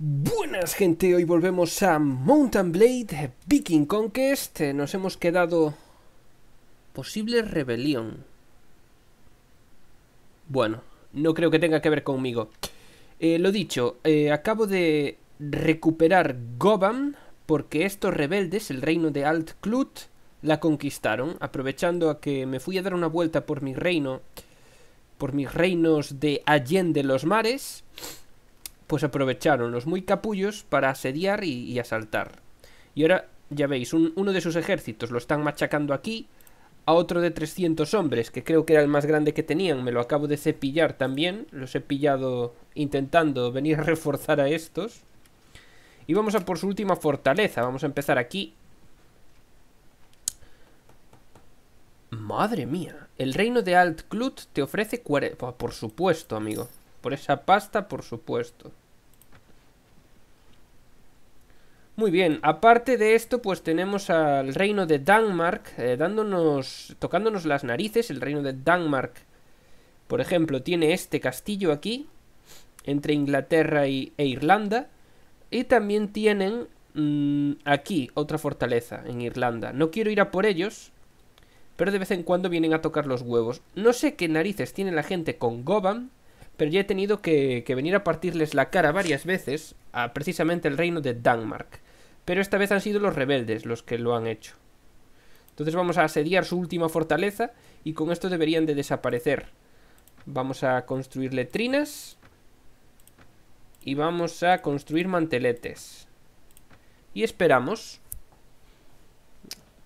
Buenas gente, hoy volvemos a Mount and Blade, Viking Conquest. Nos hemos quedado... posible rebelión. Bueno, no creo que tenga que ver conmigo. Lo dicho, acabo de recuperar Goban, porque estos rebeldes, el reino de Alt Clut, la conquistaron. Aprovechando a que me fui a dar una vuelta por mi reino, por mis reinos de Allende los Mares, pues aprovecharon los muy capullos para asediar y asaltar. Y ahora, ya veis, uno de sus ejércitos lo están machacando aquí, a otro de 300 hombres, que creo que era el más grande que tenían. Me lo acabo de cepillar también, los he pillado intentando venir a reforzar a estos. Y vamos a por su última fortaleza, vamos a empezar aquí. Madre mía, el reino de Alt Clut te ofrece 40... Por supuesto, amigo. Por esa pasta, por supuesto. Muy bien, aparte de esto, pues tenemos al reino de Danmark, tocándonos las narices. El reino de Danmark, por ejemplo, tiene este castillo aquí, entre Inglaterra e Irlanda. Y también tienen aquí otra fortaleza, en Irlanda. No quiero ir a por ellos, pero de vez en cuando vienen a tocar los huevos. No sé qué narices tiene la gente con Goban, pero ya he tenido que venir a partirles la cara varias veces a precisamente el reino de Danmark. Pero esta vez han sido los rebeldes los que lo han hecho. Entonces vamos a asediar su última fortaleza y con esto deberían de desaparecer. Vamos a construir letrinas y vamos a construir manteletes. Y esperamos.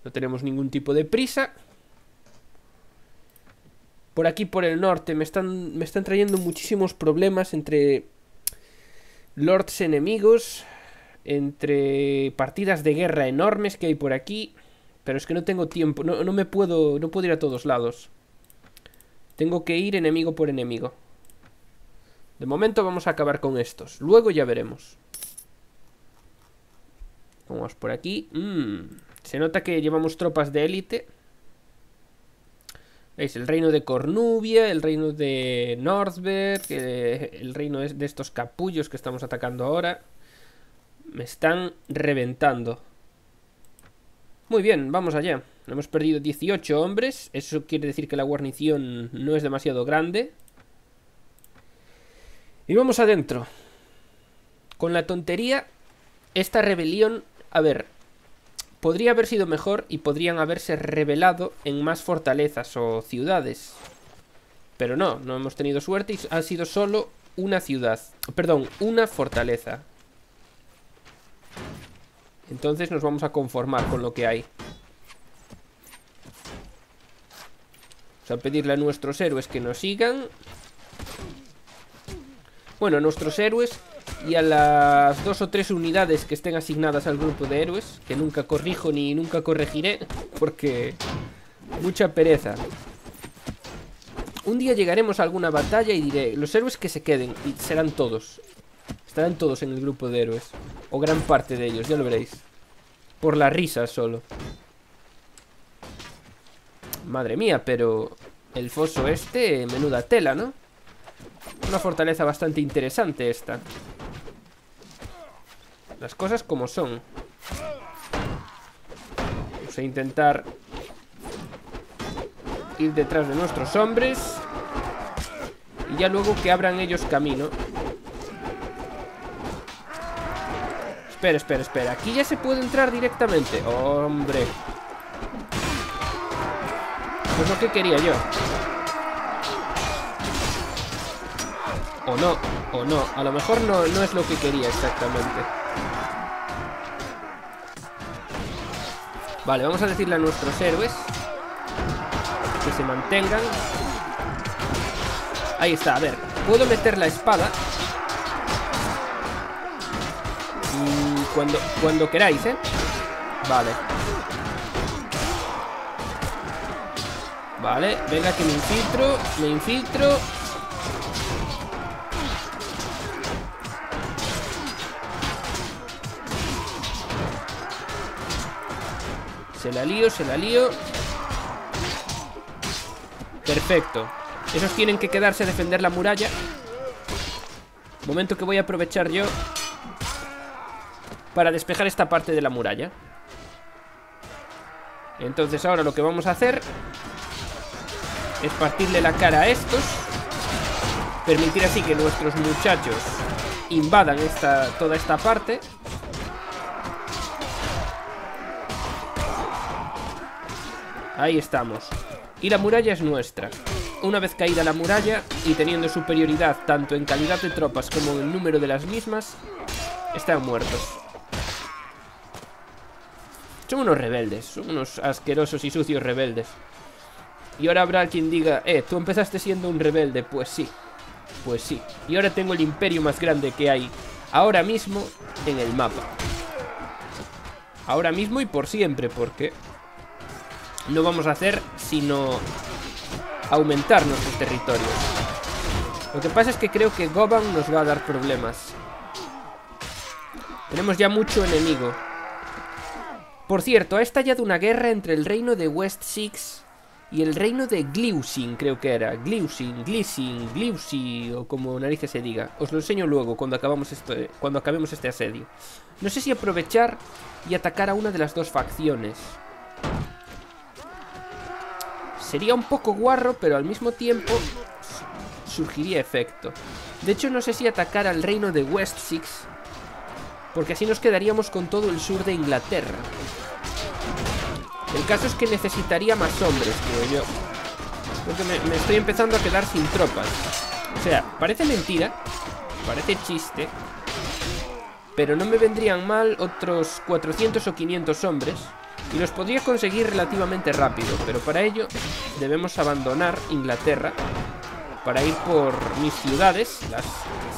No tenemos ningún tipo de prisa. Por aquí, por el norte, me están trayendo muchísimos problemas entre lords enemigos, entre partidas de guerra enormes que hay por aquí. Pero es que no tengo tiempo, no puedo ir a todos lados. Tengo que ir enemigo por enemigo. De momento vamos a acabar con estos, luego ya veremos. Vamos por aquí. Se nota que llevamos tropas de élite. ¿Veis? El reino de Cornubia, el reino de Northberg, el reino de estos capullos que estamos atacando ahora. Me están reventando. Muy bien, vamos allá. Hemos perdido 18 hombres. Eso quiere decir que la guarnición no es demasiado grande. Y vamos adentro. Con la tontería, esta rebelión... A ver... Podría haber sido mejor y podrían haberse rebelado en más fortalezas o ciudades. Pero no hemos tenido suerte y ha sido solo una ciudad. Perdón, una fortaleza. Entonces nos vamos a conformar con lo que hay. Vamos a pedirle a nuestros héroes que nos sigan. Bueno, a nuestros héroes... y a las 2 o 3 unidades que estén asignadas al grupo de héroes, que nunca corrijo ni nunca corregiré, porque mucha pereza. Un día llegaremos a alguna batalla y diré, los héroes que se queden, y serán todos. Estarán todos en el grupo de héroes, o gran parte de ellos, ya lo veréis. Por la risa solo. Madre mía, pero el foso este, menuda tela, ¿no? Una fortaleza bastante interesante esta. Las cosas como son. Vamos a intentar ir detrás de nuestros hombres y ya luego que abran ellos camino. Espera, espera, espera. Aquí ya se puede entrar directamente. ¡Hombre! Pues lo que quería yo. O no, o no. A lo mejor no es lo que quería exactamente. Vale, vamos a decirle a nuestros héroes que se mantengan. Ahí está, a ver. Puedo meter la espada cuando queráis, ¿eh? Vale. Vale, venga que me infiltro. Me infiltro. Se la lío, se la lío. Perfecto. Esos tienen que quedarse a defender la muralla. Momento que voy a aprovechar yo. para despejar esta parte de la muralla. Entonces ahora lo que vamos a hacer es partirle la cara a estos, permitir así que nuestros muchachos invadan toda esta parte. Ahí estamos. Y la muralla es nuestra. Una vez caída la muralla y teniendo superioridad tanto en calidad de tropas como en el número de las mismas, están muertos. Son unos rebeldes, son unos asquerosos y sucios rebeldes. Y ahora habrá quien diga, tú empezaste siendo un rebelde. Pues sí, pues sí. Y ahora tengo el imperio más grande que hay ahora mismo en el mapa. Ahora mismo y por siempre, porque no vamos a hacer sino aumentar nuestros territorios. Lo que pasa es que creo que Goban nos va a dar problemas. Tenemos ya mucho enemigo. Por cierto, ha estallado una guerra entre el reino de West Six y el reino de Gleuissing, creo que era. Gleuissing, o como narices se diga. Os lo enseño luego, cuando acabemos este asedio. No sé si aprovechar y atacar a una de las dos facciones. Sería un poco guarro, pero al mismo tiempo surgiría efecto. De hecho, no sé si atacar al reino de West Six, porque así nos quedaríamos con todo el sur de Inglaterra. El caso es que necesitaría más hombres, creo yo. Porque me estoy empezando a quedar sin tropas. O sea, parece mentira, parece chiste, pero no me vendrían mal otros 400 o 500 hombres. Y los podría conseguir relativamente rápido. Pero para ello debemos abandonar Inglaterra para ir por mis ciudades, las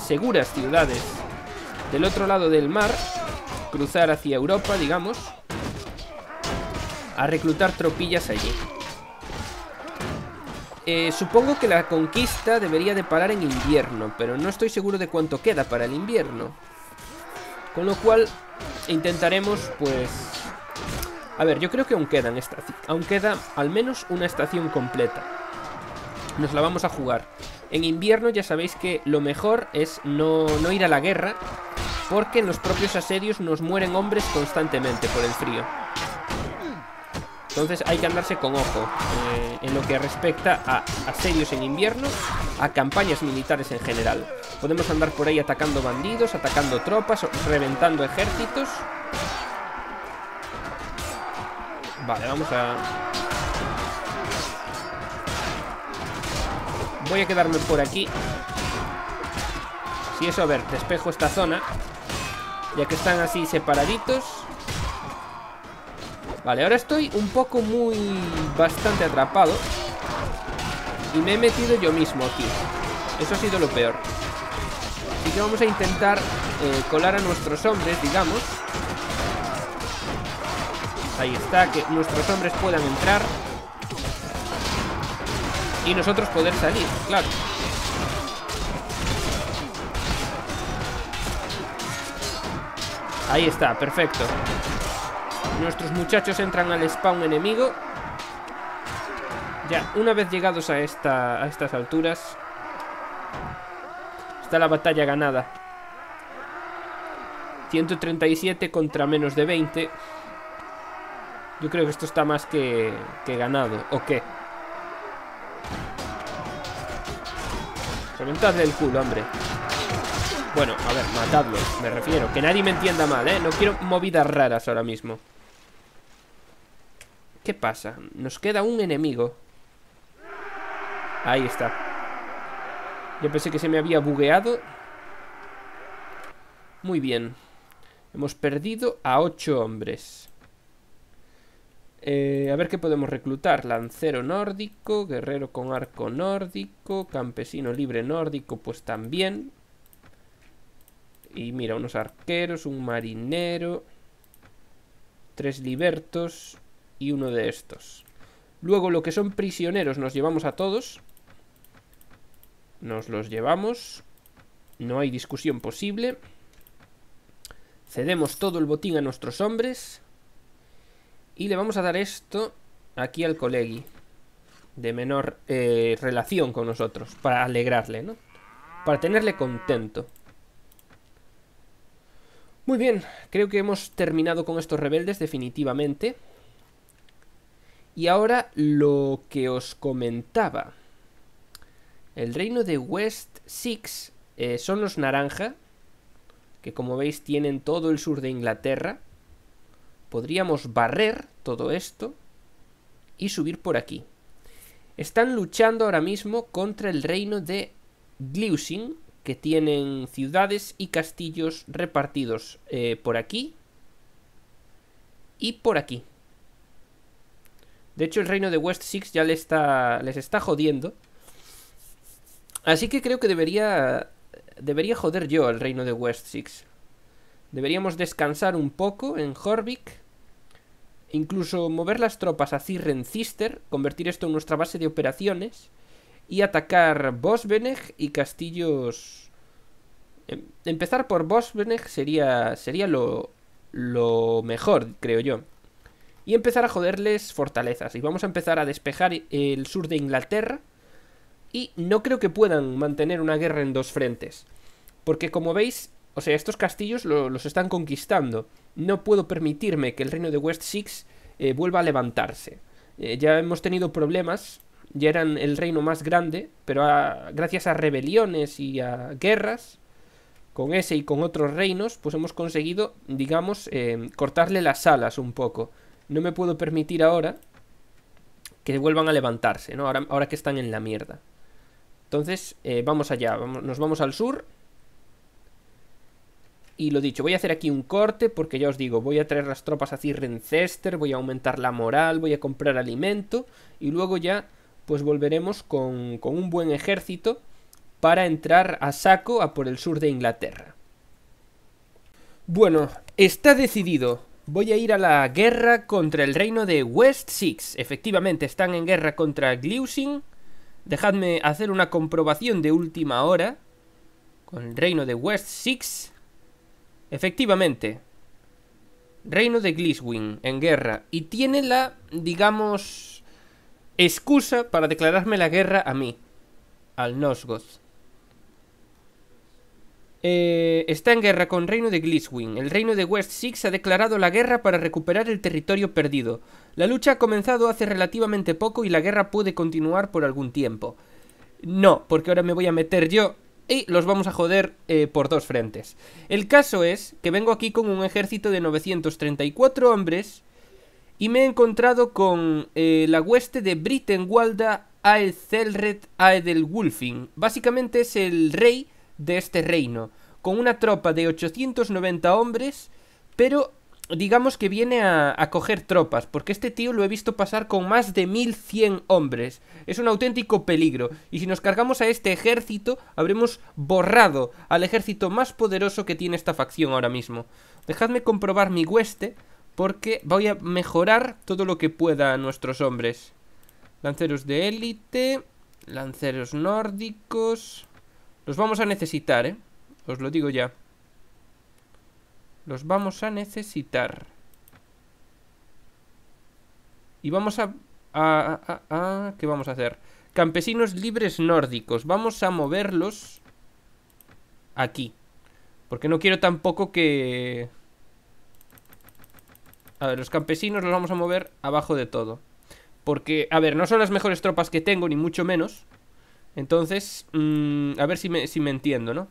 seguras ciudades del otro lado del mar, cruzar hacia Europa, digamos, a reclutar tropillas allí. Supongo que la conquista debería de parar en invierno, pero no estoy seguro de cuánto queda para el invierno. Con lo cual intentaremos, pues... A ver, yo creo que aún queda al menos una estación completa. Nos la vamos a jugar. En invierno ya sabéis que lo mejor es no ir a la guerra, porque en los propios asedios nos mueren hombres constantemente por el frío. Entonces hay que andarse con ojo en lo que respecta a asedios en invierno, a campañas militares en general. Podemos andar por ahí atacando bandidos, atacando tropas, reventando ejércitos. Vale, voy a quedarme por aquí. Si eso, a ver, despejo esta zona, ya que están así separaditos. Vale, ahora estoy un poco bastante atrapado. Y me he metido yo mismo aquí. Eso ha sido lo peor. Así que vamos a intentar colar a nuestros hombres, digamos. Ahí está, que nuestros hombres puedan entrar y nosotros poder salir, claro. Ahí está, perfecto. Nuestros muchachos entran al spawn enemigo. Ya, una vez llegados a estas alturas, está la batalla ganada. 137 contra menos de 20. Yo creo que esto está más que ganado. ¿O qué? Reventadle el culo, hombre. Bueno, a ver, matadlo, me refiero. Que nadie me entienda mal, ¿eh? No quiero movidas raras ahora mismo. ¿Qué pasa? Nos queda un enemigo. Ahí está. Yo pensé que se me había bugueado. Muy bien. Hemos perdido a 8 hombres. A ver qué podemos reclutar. Lancero nórdico, guerrero con arco nórdico, campesino libre nórdico, pues también. Y mira, unos arqueros, un marinero, 3 libertos y uno de estos. Luego lo que son prisioneros nos llevamos a todos. Nos los llevamos. No hay discusión posible. Cedemos todo el botín a nuestros hombres. Y le vamos a dar esto aquí al colegi de menor relación con nosotros, para alegrarle, ¿no? Para tenerle contento. Muy bien, creo que hemos terminado con estos rebeldes definitivamente. Y ahora lo que os comentaba. El reino de West Six son los naranja, que como veis tienen todo el sur de Inglaterra. Podríamos barrer todo esto y subir por aquí. Están luchando ahora mismo contra el reino de Gleuissing, que tienen ciudades y castillos repartidos por aquí y por aquí. De hecho, el reino de West Six ya les está jodiendo. Así que creo que debería joder yo al reino de West Six. Deberíamos descansar un poco en Horvik. Incluso mover las tropas a Cirencester, convertir esto en nuestra base de operaciones y atacar Bosbeneg y castillos. Empezar por Bosbeneg sería lo mejor, creo yo. Y empezar a joderles fortalezas. Y vamos a empezar a despejar el sur de Inglaterra. Y no creo que puedan mantener una guerra en dos frentes. Porque como veis, o sea, estos castillos los están conquistando. No puedo permitirme que el reino de West Six vuelva a levantarse. Ya hemos tenido problemas. Ya eran el reino más grande, pero gracias a rebeliones y a guerras, con ese y con otros reinos, pues hemos conseguido, digamos, cortarle las alas un poco. No me puedo permitir ahora que vuelvan a levantarse, ¿no? Ahora que están en la mierda. Entonces, vamos allá, nos vamos al sur. Y lo dicho, voy a hacer aquí un corte porque ya os digo, voy a traer las tropas a Cirencester, voy a aumentar la moral, voy a comprar alimento y luego ya pues volveremos con un buen ejército para entrar a saco a por el sur de Inglaterra. Bueno, está decidido. Voy a ir a la guerra contra el reino de West Six. Efectivamente, están en guerra contra Gleuissing. Dejadme hacer una comprobación de última hora con el reino de West Six. Efectivamente, reino de Gliswin en guerra. Y tiene la, digamos, excusa para declararme la guerra a mí, al Nosgoth. Está en guerra con reino de Gliswin. El reino de West Six ha declarado la guerra para recuperar el territorio perdido. La lucha ha comenzado hace relativamente poco y la guerra puede continuar por algún tiempo. No, porque ahora me voy a meter yo y los vamos a joder por dos frentes. El caso es que vengo aquí con un ejército de 934 hombres y me he encontrado con la hueste de Britenwalda, Aethelred Aedelwulfing. Básicamente es el rey de este reino, con una tropa de 890 hombres, pero digamos que viene a coger tropas, porque este tío lo he visto pasar con más de 1100 hombres. Es un auténtico peligro, y si nos cargamos a este ejército, habremos borrado al ejército más poderoso que tiene esta facción ahora mismo. Dejadme comprobar mi hueste, porque voy a mejorar todo lo que pueda a nuestros hombres. Lanceros de élite, lanceros nórdicos. Los vamos a necesitar, ¿eh? Os lo digo ya. Los vamos a necesitar. Y vamos ¿qué vamos a hacer? Campesinos libres nórdicos. Vamos a moverlos aquí. Porque no quiero tampoco que... A ver, los campesinos los vamos a mover abajo de todo. Porque, a ver, no son las mejores tropas que tengo, ni mucho menos. Entonces, a ver si me entiendo, ¿no?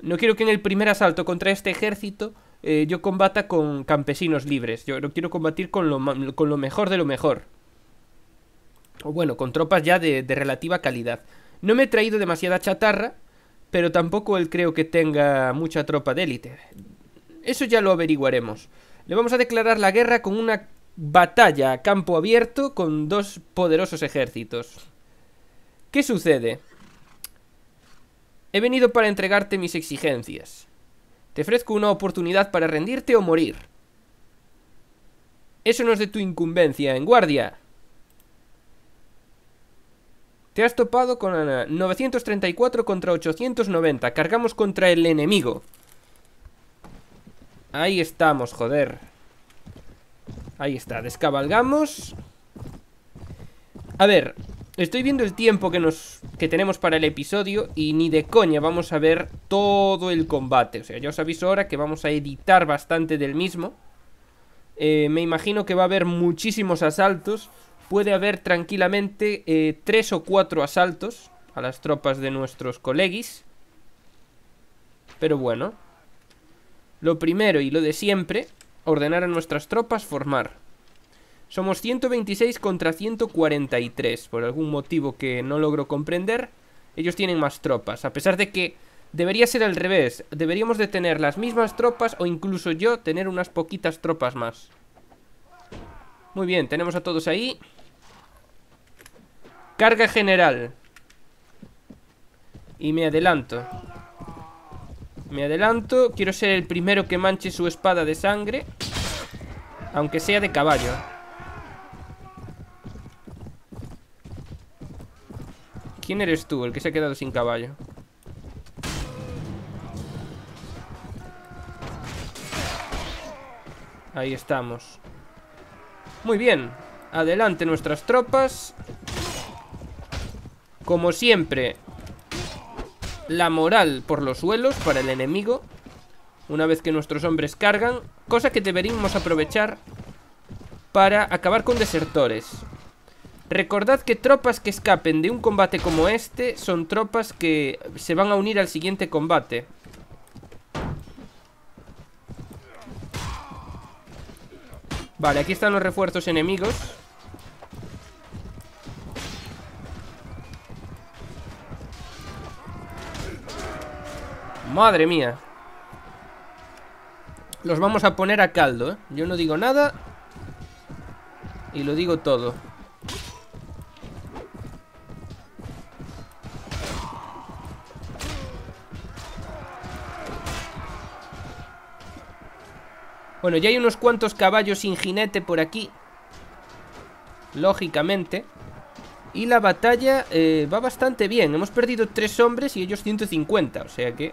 No quiero que en el primer asalto contra este ejército yo combata con campesinos libres. Yo lo quiero combatir con lo mejor de lo mejor. O bueno, con tropas ya de relativa calidad. No me he traído demasiada chatarra, pero tampoco él creo que tenga mucha tropa de élite. Eso ya lo averiguaremos. Le vamos a declarar la guerra con una batalla a campo abierto con dos poderosos ejércitos. ¿Qué sucede? He venido para entregarte mis exigencias. Te ofrezco una oportunidad para rendirte o morir. Eso no es de tu incumbencia, en guardia. Te has topado con 934 contra 890. Cargamos contra el enemigo. Ahí estamos, joder. Ahí está, descabalgamos. A ver... Estoy viendo el tiempo que tenemos para el episodio y ni de coña vamos a ver todo el combate. O sea, ya os aviso ahora que vamos a editar bastante del mismo. Me imagino que va a haber muchísimos asaltos. Puede haber tranquilamente 3 o 4 asaltos a las tropas de nuestros colegis. Pero bueno, lo primero y lo de siempre, ordenar a nuestras tropas formar. Somos 126 contra 143, por algún motivo que no logro comprender. Ellos tienen más tropas, a pesar de que debería ser al revés. Deberíamos de tener las mismas tropas o incluso yo tener unas poquitas tropas más. Muy bien, tenemos a todos ahí. Carga general. Y me adelanto. Me adelanto, quiero ser el primero que manche su espada de sangre, aunque sea de caballo. ¿Quién eres tú, el que se ha quedado sin caballo? Ahí estamos. Muy bien, adelante nuestras tropas. Como siempre, la moral por los suelos para el enemigo una vez que nuestros hombres cargan, cosa que deberíamos aprovechar para acabar con desertores. Recordad que tropas que escapen de un combate como este son tropas que se van a unir al siguiente combate. Vale, aquí están los refuerzos enemigos. Madre mía. Los vamos a poner a caldo, ¿eh? Yo no digo nada y lo digo todo. Bueno, ya hay unos cuantos caballos sin jinete por aquí, lógicamente. Y la batalla va bastante bien. Hemos perdido 3 hombres y ellos 150, o sea que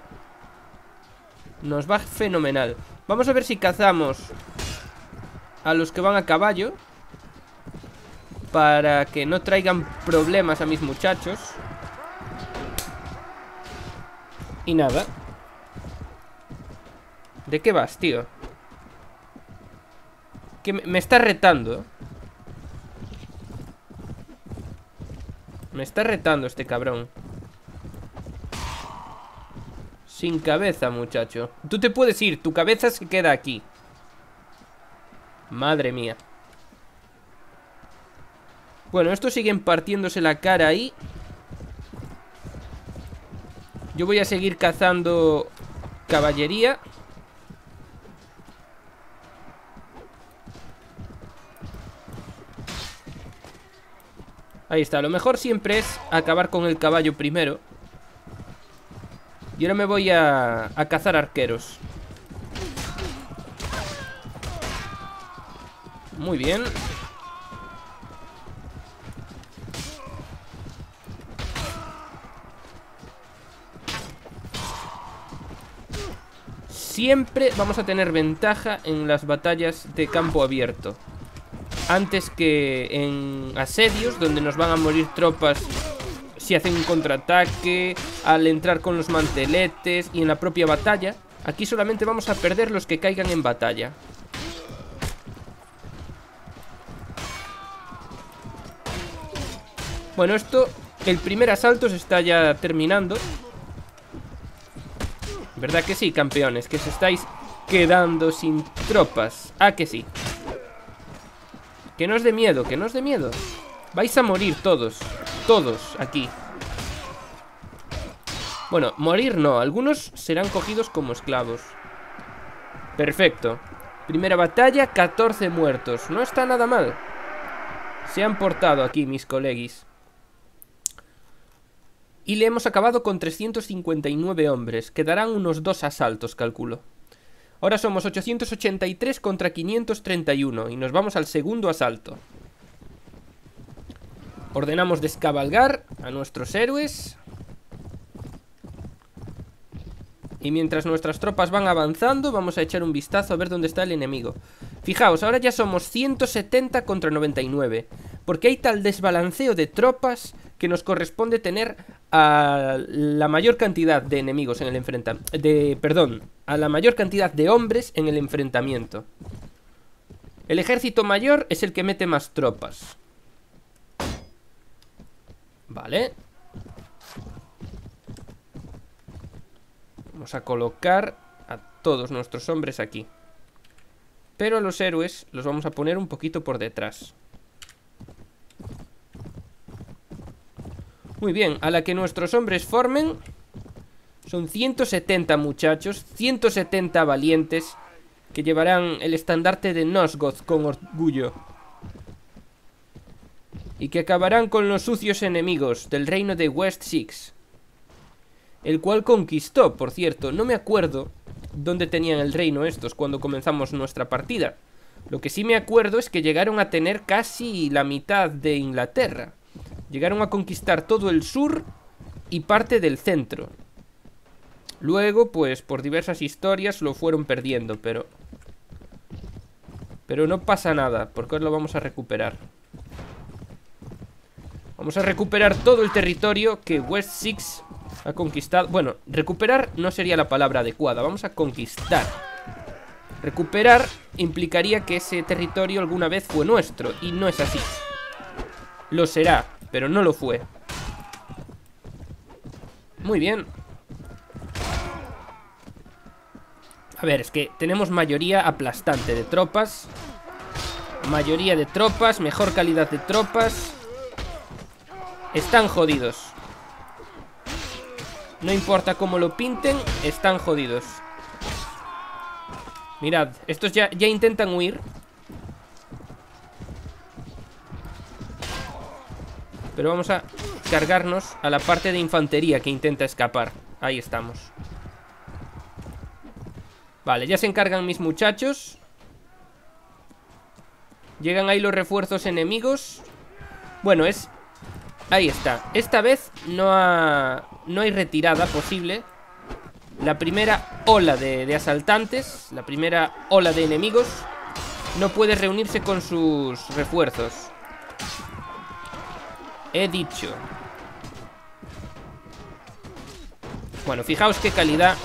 nos va fenomenal. Vamos a ver si cazamos a los que van a caballo para que no traigan problemas a mis muchachos. Y nada. ¿De qué vas, tío? Que me está retando. Me está retando este cabrón. Sin cabeza, muchacho. Tú te puedes ir, tu cabeza se queda aquí. Madre mía. Bueno, estos siguen partiéndose la cara ahí. Yo voy a seguir cazando caballería. Ahí está, lo mejor siempre es acabar con el caballo primero. Y ahora me voy a cazar arqueros. Muy bien. Siempre vamos a tener ventaja en las batallas de campo abierto, antes que en asedios, donde nos van a morir tropas si hacen un contraataque, al entrar con los manteletes y en la propia batalla. Aquí solamente vamos a perder los que caigan en batalla. Bueno, esto, el primer asalto se está ya terminando. ¿Verdad que sí, campeones? Que se estáis quedando sin tropas. Ah, que sí. Que no os dé miedo, que no os dé miedo. Vais a morir todos. Todos aquí. Bueno, morir no, algunos serán cogidos como esclavos. Perfecto. Primera batalla, 14 muertos. No está nada mal. Se han portado aquí mis colegis. Y le hemos acabado con 359 hombres. Quedarán unos 2 asaltos, calculo. Ahora somos 883 contra 531 y nos vamos al segundo asalto. Ordenamos descabalgar a nuestros héroes. Y mientras nuestras tropas van avanzando, vamos a echar un vistazo a ver dónde está el enemigo. Fijaos, ahora ya somos 170 contra 99, porque hay tal desbalanceo de tropas que nos corresponde tener a la mayor cantidad de enemigos en el enfrentamiento. A la mayor cantidad de hombres en el enfrentamiento. El ejército mayor es el que mete más tropas. Vale. Vamos a colocar a todos nuestros hombres aquí. Pero a los héroes los vamos a poner un poquito por detrás. Muy bien, a la que nuestros hombres formen. Son 170 muchachos, 170 valientes, que llevarán el estandarte de Nosgoth con orgullo, y que acabarán con los sucios enemigos del reino de West Six, el cual conquistó, por cierto. No me acuerdo dónde tenían el reino estos cuando comenzamos nuestra partida. Lo que sí me acuerdo es que llegaron a tener casi la mitad de Inglaterra. Llegaron a conquistar todo el sur y parte del centro. Luego, pues, por diversas historias lo fueron perdiendo, pero no pasa nada, porque ahora lo vamos a recuperar. Vamos a recuperar todo el territorio que West Six ha conquistado. Bueno, recuperar no sería la palabra adecuada, vamos a conquistar. Recuperar implicaría que ese territorio alguna vez fue nuestro, y no es así. Lo será, pero no lo fue. Muy bien. A ver, es que tenemos mayoría aplastante de tropas. Mayoría de tropas, mejor calidad de tropas. Están jodidos. No importa cómo lo pinten, están jodidos. Mirad, estos ya intentan huir. Pero vamos a cargarnos a la parte de infantería que intenta escapar. Ahí estamos. Vale, ya se encargan mis muchachos. Llegan ahí los refuerzos enemigos. Bueno, es... ahí está. Esta vez no hay retirada posible. La primera ola de asaltantes, la primera ola de enemigos, no puede reunirse con sus refuerzos. He dicho. Bueno, fijaos qué calidad.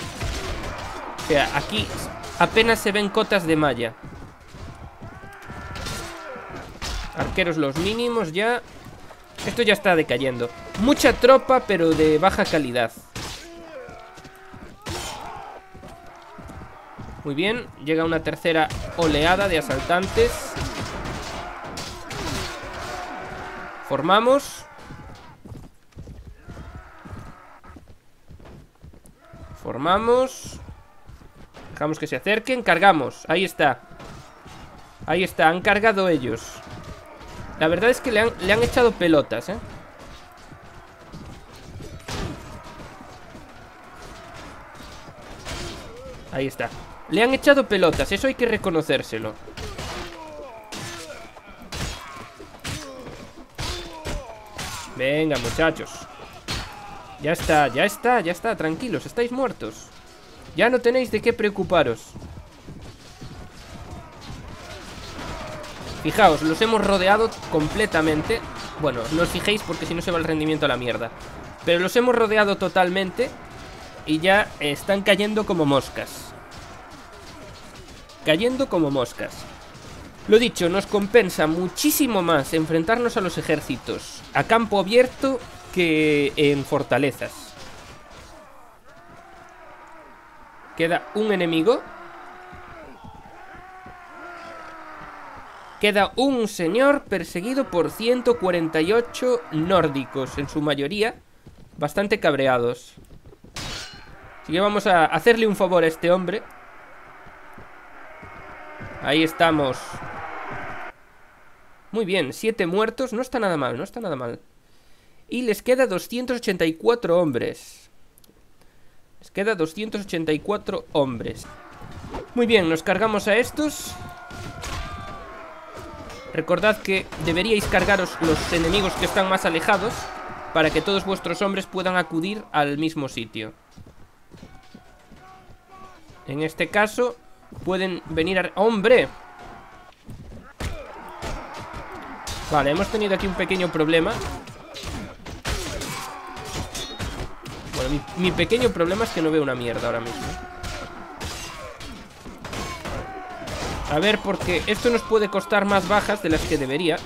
O sea, aquí apenas se ven cotas de malla. Arqueros los mínimos ya. Esto ya está decayendo. Mucha tropa, pero de baja calidad. Muy bien, llega una tercera oleada de asaltantes. Formamos. Formamos. Dejamos que se acerquen. Cargamos. Ahí está. Ahí está. Han cargado ellos. La verdad es que le han echado pelotas, ¿eh? Ahí está. Le han echado pelotas. Eso hay que reconocérselo. Venga, muchachos. Ya está, ya está, ya está. Tranquilos, estáis muertos. Ya no tenéis de qué preocuparos. Fijaos, los hemos rodeado completamente. Bueno, no os fijéis porque si no se va el rendimiento a la mierda. Pero los hemos rodeado totalmente y ya están cayendo como moscas. Cayendo como moscas. Lo dicho, nos compensa muchísimo más enfrentarnos a los ejércitos a campo abierto que en fortalezas. Queda un enemigo. Queda un señor perseguido por 148 nórdicos, en su mayoría bastante cabreados. Así que vamos a hacerle un favor a este hombre. Ahí estamos. Muy bien, 7 muertos, no está nada mal, no está nada mal. Y les queda 284 hombres. Les queda 284 hombres. Muy bien, nos cargamos a estos. Recordad que deberíais cargaros los enemigos que están más alejados, para que todos vuestros hombres puedan acudir al mismo sitio. En este caso, pueden venir a... ¡Hombre! Vale, hemos tenido aquí un pequeño problema. Bueno, mi pequeño problema es que no veo una mierda ahora mismo. A ver, porque esto nos puede costar más bajas de las que debería,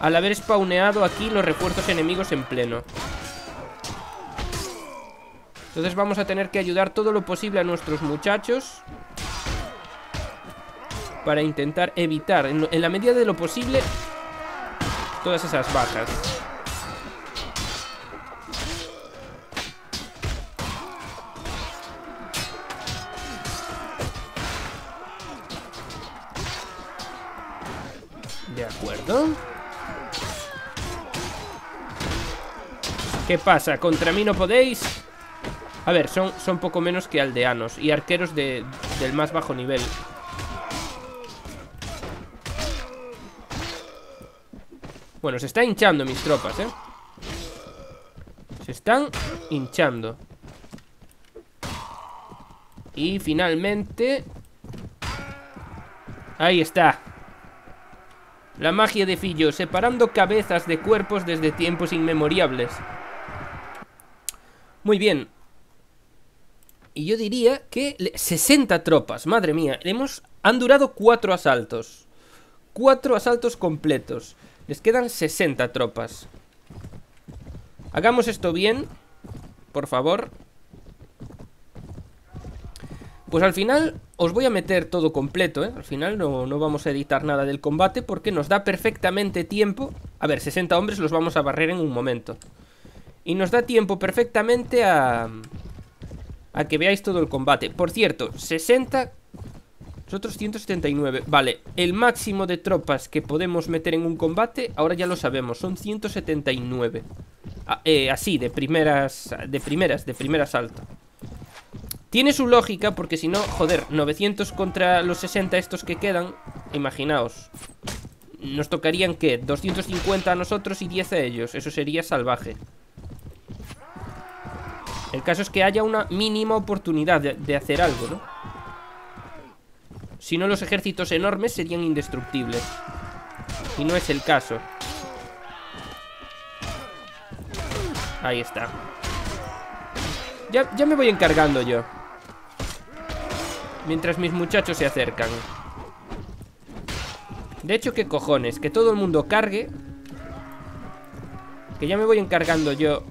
al haber spawneado aquí los refuerzos enemigos en pleno. Entonces vamos a tener que ayudar todo lo posible a nuestros muchachos para intentar evitar, en la medida de lo posible, todas esas bajas. De acuerdo. ¿Qué pasa? ¿Contra mí no podéis? A ver, son poco menos que aldeanos y arqueros del más bajo nivel. Bueno, se está hinchando mis tropas, ¿eh? Se están hinchando. Y finalmente... ahí está. La magia de Fillo, separando cabezas de cuerpos desde tiempos inmemoriales. Muy bien. Y yo diría que... 60 tropas, madre mía. Han durado 4 asaltos. 4 asaltos completos. Les quedan 60 tropas. Hagamos esto bien, por favor. Pues al final os voy a meter todo completo, ¿eh? Al final no vamos a editar nada del combate porque nos da perfectamente tiempo. A ver, 60 hombres los vamos a barrer en un momento. Y nos da tiempo perfectamente a que veáis todo el combate. Por cierto, 60... nosotros 179, vale, el máximo de tropas que podemos meter en un combate, ahora ya lo sabemos, son 179. Así, de primer asalto. Tiene su lógica, porque si no, joder, 900 contra los 60 estos que quedan, imaginaos. Nos tocarían, ¿qué? 250 a nosotros y 10 a ellos, eso sería salvaje. El caso es que haya una mínima oportunidad de hacer algo, ¿no? Si no, los ejércitos enormes serían indestructibles. Y no es el caso. Ahí está. Ya me voy encargando yo, mientras mis muchachos se acercan. De hecho, ¿qué cojones? Que todo el mundo cargue, que ya me voy encargando yo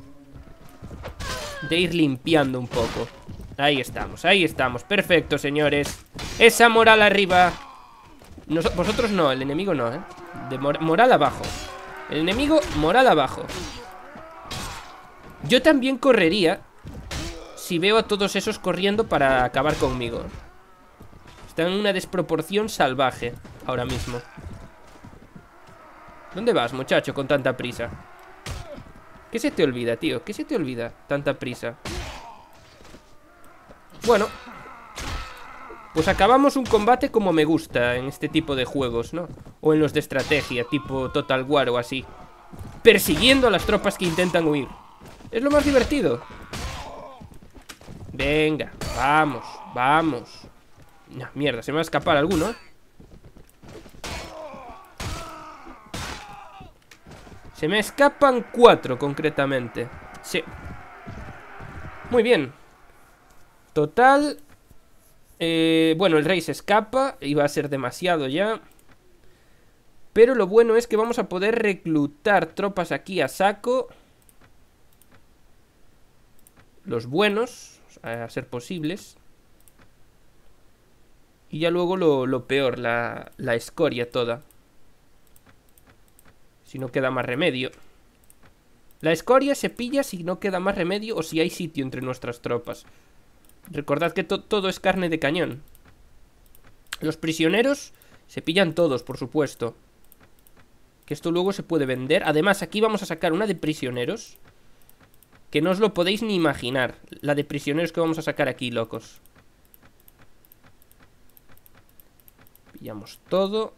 de ir limpiando un poco. Ahí estamos, perfecto, señores. Esa moral arriba. Vosotros no, el enemigo no, ¿eh? Moral abajo. El enemigo, moral abajo. Yo también correría si veo a todos esos corriendo para acabar conmigo. Están en una desproporción salvaje ahora mismo. ¿Dónde vas, muchacho, con tanta prisa? ¿Qué se te olvida, tío? ¿Qué se te olvida? Tanta prisa. Bueno, pues acabamos un combate como me gusta en este tipo de juegos, ¿no? O en los de estrategia, tipo Total War o así. Persiguiendo a las tropas que intentan huir. Es lo más divertido. Venga, vamos, vamos. No, mierda, se me va a escapar alguno, ¿eh? Se me escapan 4 concretamente. Sí. Muy bien. Total, bueno, el rey se escapa, iba a ser demasiado ya. Pero lo bueno es que vamos a poder reclutar tropas aquí a saco. Los buenos, a ser posibles. Y ya luego lo peor, la escoria toda. Si no queda más remedio. La escoria se pilla si no queda más remedio o si hay sitio entre nuestras tropas. Recordad que todo es carne de cañón. Los prisioneros se pillan todos, por supuesto. Que esto luego se puede vender. Además, aquí vamos a sacar una de prisioneros que no os lo podéis ni imaginar. La de prisioneros que vamos a sacar aquí, locos. Pillamos todo.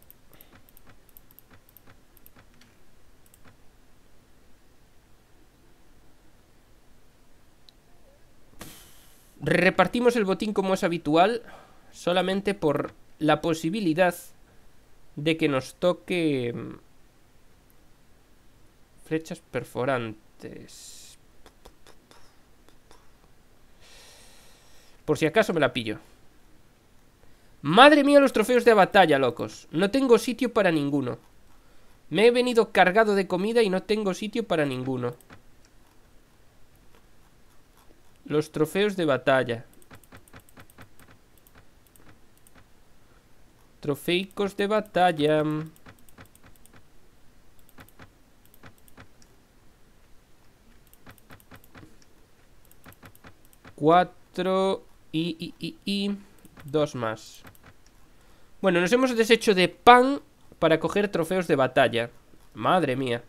Repartimos el botín como es habitual, solamente por la posibilidad de que nos toque flechas perforantes. Por si acaso me la pillo. Madre mía, los trofeos de batalla, locos. No tengo sitio para ninguno. Me he venido cargado de comida y no tengo sitio para ninguno. Los trofeos de batalla. Trofeicos de batalla. Cuatro y dos más. Bueno, nos hemos deshecho de pan para coger trofeos de batalla. Madre mía.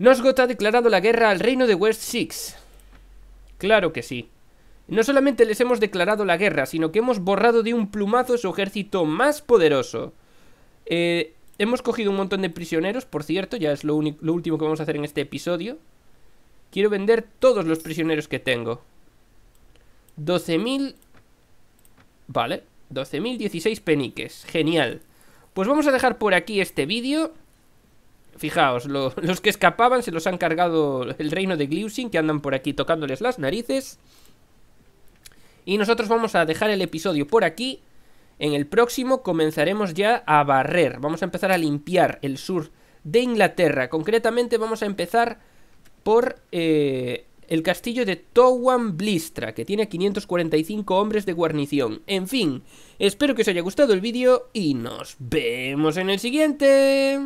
Nosgoth ha declarado la guerra al reino de West Six. Claro que sí. No solamente les hemos declarado la guerra, sino que hemos borrado de un plumazo su ejército más poderoso. Hemos cogido un montón de prisioneros, por cierto. Ya es lo último que vamos a hacer en este episodio. Quiero vender todos los prisioneros que tengo. 12.000. Vale, 12.016 peniques. Genial. Pues vamos a dejar por aquí este vídeo. Fijaos, los que escapaban se los han cargado el reino de Gleuissing, que andan por aquí tocándoles las narices. Y nosotros vamos a dejar el episodio por aquí. En el próximo comenzaremos ya a barrer. Vamos a empezar a limpiar el sur de Inglaterra. Concretamente vamos a empezar por el castillo de Towan Blistra, que tiene 545 hombres de guarnición. En fin, espero que os haya gustado el vídeo y nos vemos en el siguiente.